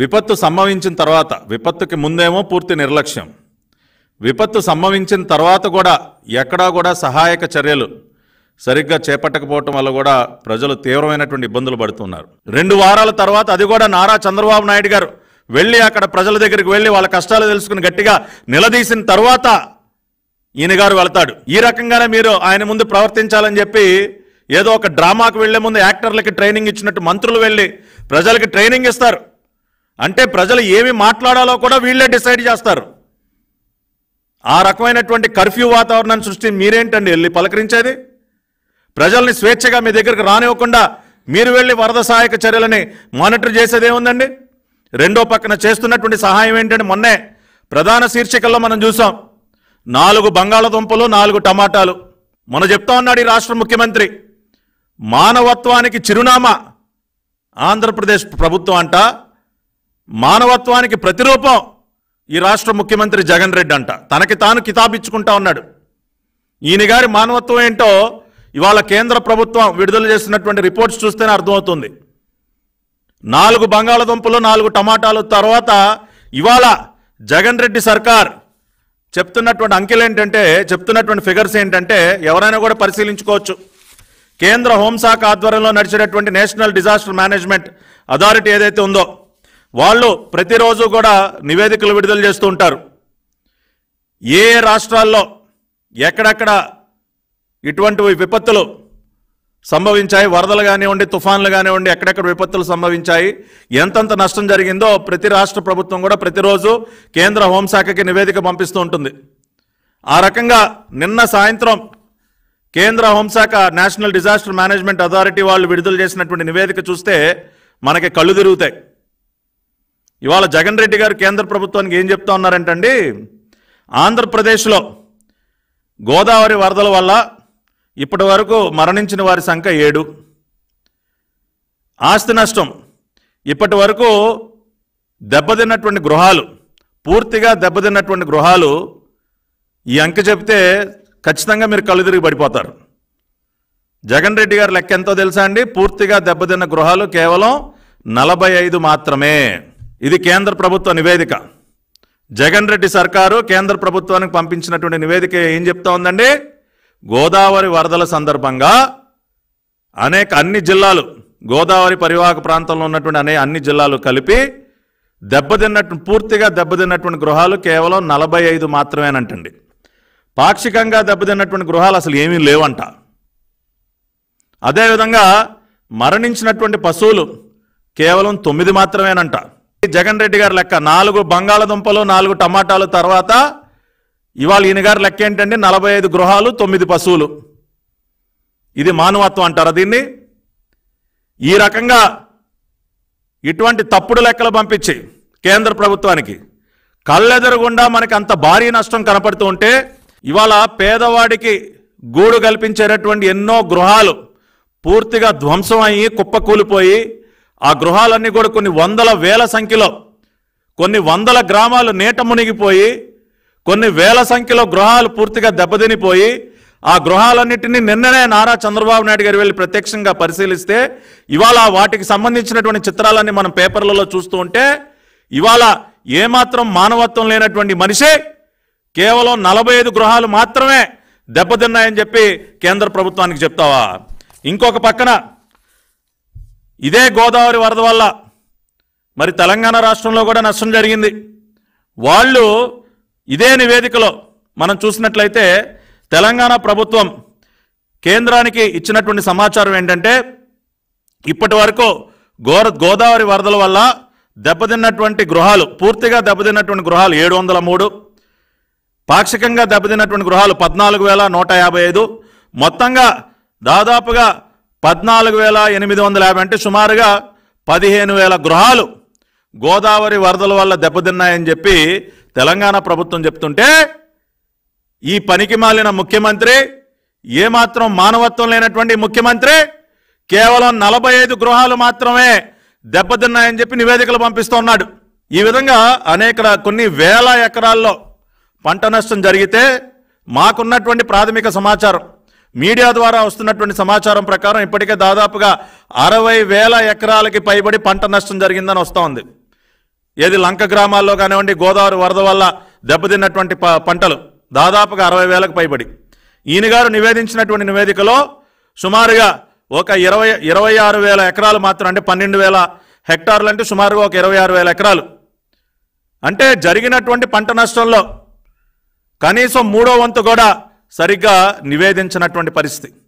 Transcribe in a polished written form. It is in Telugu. విపత్తు సంభవించిన తర్వాత, విపత్తుకి ముందేమో పూర్తి నిర్లక్ష్యం, విపత్తు సంభవించిన తర్వాత కూడా ఎక్కడా కూడా సహాయక చర్యలు సరిగ్గా చేపట్టకపోవటం వల్ల కూడా ప్రజలు తీవ్రమైనటువంటి ఇబ్బందులు పడుతున్నారు. 2 వారాల తర్వాత అది కూడా నారా చంద్రబాబు నాయుడు గారు వెళ్ళి అక్కడ ప్రజల దగ్గరికి వెళ్ళి వాళ్ళ కష్టాలు తెలుసుకుని గట్టిగా నిలదీసిన తర్వాత ఈయన గారు వెళ్తాడు. ఈ రకంగానే మీరు ఆయన ముందు ప్రవర్తించాలని చెప్పి ఏదో ఒక డ్రామాకు వెళ్లే ముందు యాక్టర్లకి ట్రైనింగ్ ఇచ్చినట్టు మంత్రులు వెళ్ళి ప్రజలకి ట్రైనింగ్ ఇస్తారు. అంటే ప్రజలు ఏమి మాట్లాడాలో కూడా వీళ్ళే డిసైడ్ చేస్తారు. ఆ రకమైనటువంటి కర్ఫ్యూ వాతావరణాన్ని సృష్టించి మీరేంటండి వెళ్ళి పలకరించేది? ప్రజల్ని స్వేచ్ఛగా మీ దగ్గరకు రానివ్వకుండా మీరు వెళ్ళి వరద సహాయక చర్యలని మానిటర్ చేసేదేముందండి? రెండో పక్కన చేస్తున్నటువంటి సహాయం ఏంటంటే, మొన్నే ప్రధాన శీర్షికల్లో మనం చూసాం 4 బంగాళదుంపలు 4 టమాటాలు. మొన్న చెప్తా ఉన్నాడు ఈ రాష్ట్ర ముఖ్యమంత్రి, మానవత్వానికి చిరునామా ఆంధ్రప్రదేశ్ ప్రభుత్వం అంట, మానవత్వానికి ప్రతిరూపం ఈ రాష్ట్ర ముఖ్యమంత్రి జగన్ రెడ్డి అంట. తనకి తాను కితాబిచ్చుకుంటా ఉన్నాడు. ఈయన గారి మానవత్వం ఏంటో ఇవాళ కేంద్ర ప్రభుత్వం విడుదల చేస్తున్నటువంటి రిపోర్ట్స్ చూస్తేనే అర్థమవుతుంది. 4 బంగాళదుంపలు 4 టమాటాలు తర్వాత ఇవాళ జగన్ రెడ్డి సర్కార్ చెప్తున్నటువంటి అంకెలు ఏంటంటే, చెప్తున్నటువంటి ఫిగర్స్ ఏంటంటే, ఎవరైనా కూడా పరిశీలించుకోవచ్చు. కేంద్ర హోంశాఖ ఆధ్వర్యంలో నడిచేటటువంటి నేషనల్ డిజాస్టర్ మేనేజ్మెంట్ అథారిటీ ఏదైతే ఉందో వాళ్ళు ప్రతిరోజు కూడా నివేదికలు విడుదల చేస్తూ ఉంటారు. ఏ రాష్ట్రాల్లో ఎక్కడెక్కడ ఇటువంటి విపత్తులు సంభవించాయి, వరదలు కానివ్వండి, తుఫాన్లు కానివ్వండి, ఎక్కడెక్కడ విపత్తులు సంభవించాయి, ఎంతంత నష్టం జరిగిందో ప్రతి రాష్ట్ర ప్రభుత్వం కూడా ప్రతిరోజు కేంద్ర హోంశాఖకి నివేదిక పంపిస్తూ ఉంటుంది. ఆ రకంగా నిన్న సాయంత్రం కేంద్ర హోంశాఖ నేషనల్ డిజాస్టర్ మేనేజ్మెంట్ అథారిటీ వాళ్ళు విడుదల చేసినటువంటి నివేదిక చూస్తే మనకి కళ్ళు తిరుగుతాయి. ఇవాళ జగన్ రెడ్డి గారు కేంద్ర ప్రభుత్వానికి ఏం చెప్తా ఉన్నారంటండి, ఆంధ్రప్రదేశ్లో గోదావరి వరదల వల్ల ఇప్పటి వరకు మరణించిన వారి సంఖ్య 7, ఆస్తి నష్టం ఇప్పటి వరకు దెబ్బతిన్నటువంటి గృహాలు, పూర్తిగా దెబ్బతిన్నటువంటి గృహాలు, ఈ అంక చెప్తే ఖచ్చితంగా మీరు కళ్ళు తిరిగి పడిపోతారు. జగన్ రెడ్డి గారు లెక్క ఎంతో తెలుసా అండి, పూర్తిగా దెబ్బతిన్న గృహాలు కేవలం 45 మాత్రమే. ఇది కేంద్ర ప్రభుత్వ నివేదిక, జగన్ రెడ్డి సర్కారు కేంద్ర ప్రభుత్వానికి పంపించినటువంటి నివేదిక ఏం చెప్తా ఉందండి, గోదావరి వరదల సందర్భంగా అన్ని జిల్లాలు, గోదావరి పరివాహక ప్రాంతంలో ఉన్నటువంటి అన్ని జిల్లాలు కలిపి పూర్తిగా దెబ్బతిన్నటువంటి గృహాలు కేవలం 45 మాత్రమేనంటండి. పాక్షికంగా దెబ్బతిన్నటువంటి గృహాలు అసలు ఏమీ లేవంట. అదేవిధంగా మరణించినటువంటి పశువులు కేవలం 9 మాత్రమేనంట. జగన్ రెడ్డి గారు లెక్క 4 బంగాళదుంపలు 4 టమాటాలు తర్వాత ఇవాళ ఈయన గారు లెక్క ఏంటంటే 45 గృహాలు 9 పశువులు. ఇది మానవత్వం అంటారా దీన్ని? ఈ రకంగా ఇటువంటి తప్పుడు లెక్కలు పంపించి కేంద్ర ప్రభుత్వానికి కళ్ళెదరకుండా మనకి అంత భారీ నష్టం కనపడుతూ ఉంటే ఇవాళ పేదవాడికి గూడు కల్పించేటటువంటి ఎన్నో గృహాలు పూర్తిగా ధ్వంసం అయ్యి కుప్పకూలిపోయి ఆ గృహాలన్నీ కూడా కొన్ని వందల వేల సంఖ్యలో, కొన్ని వందల గ్రామాలు నీట మునిగిపోయి, కొన్ని వేల సంఖ్యలో గృహాలు పూర్తిగా దెబ్బతినిపోయి, ఆ గృహాలన్నింటినీ నిన్ననే నారా చంద్రబాబు నాయుడు గారు వెళ్ళి ప్రత్యక్షంగా పరిశీలిస్తే ఇవాళ వాటికి సంబంధించినటువంటి చిత్రాలన్నీ మనం పేపర్లలో చూస్తూ ఉంటే ఇవాళ ఏమాత్రం మానవత్వం లేనటువంటి మనిషే కేవలం 45 గృహాలు మాత్రమే దెబ్బతిన్నాయని చెప్పి కేంద్ర ప్రభుత్వానికి చెప్తావా? ఇంకొక పక్కన ఇదే గోదావరి వరద వల్ల మరి తెలంగాణ రాష్ట్రంలో కూడా నష్టం జరిగింది. వాళ్ళు ఇదే నివేదికలో మనం చూసినట్లయితే తెలంగాణ ప్రభుత్వం కేంద్రానికి ఇచ్చినటువంటి సమాచారం ఏంటంటే, ఇప్పటి వరకు గోదావరి వరదల వల్ల దెబ్బతిన్నటువంటి గృహాలు, పూర్తిగా దెబ్బతిన్నటువంటి గృహాలు 703, పాక్షికంగా దెబ్బతిన్నటువంటి గృహాలు 14,155, మొత్తంగా దాదాపుగా 14,850, అంటే సుమారుగా 15,000 గృహాలు గోదావరి వరదల వల్ల దెబ్బతిన్నాయని చెప్పి తెలంగాణ ప్రభుత్వం చెప్తుంటే ఈ పనికి మాలిన ముఖ్యమంత్రి, ఏమాత్రం మానవత్వం లేనటువంటి ముఖ్యమంత్రి కేవలం 45 గృహాలు మాత్రమే దెబ్బతిన్నాయని చెప్పి నివేదికలు పంపిస్తున్నాడు. ఈ విధంగా అనేక కొన్ని వేల ఎకరాల్లో పంట నష్టం జరిగితే మాకున్నటువంటి ప్రాథమిక సమాచారం, మీడియా ద్వారా వస్తున్నటువంటి సమాచారం ప్రకారం ఇప్పటికే దాదాపుగా 60,000 ఎకరాలకి పైబడి పంట నష్టం జరిగిందని వస్తూ ఉంది. ఏది లంక గ్రామాల్లో కానివ్వండి గోదావరి వరద వల్ల దెబ్బతిన్నటువంటి పంటలు దాదాపుగా 60,000కు పైబడి ఈయన గారు నివేదించినటువంటి నివేదికలో సుమారుగా ఒక 26,000 ఎకరాలు మాత్రం, అంటే 12,000 హెక్టార్లు, అంటే సుమారుగా ఒక 26,000 ఎకరాలు. అంటే జరిగినటువంటి పంట నష్టంలో కనీసం మూడో వంతు కూడా సరిగ్గా నివేదించినటువంటి పరిస్థితి.